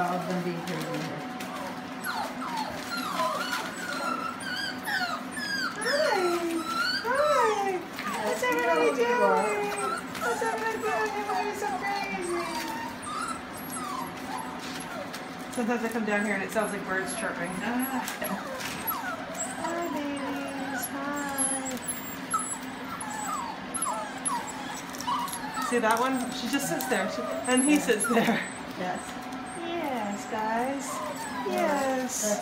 Of them being crazy in here. Hi! What's everybody doing? What's everybody doing? Everybody's so crazy. Sometimes I come down here and it sounds like birds chirping. Hi babies, hi. See that one? She just sits there. And he sits there. Yes. Guys, yes.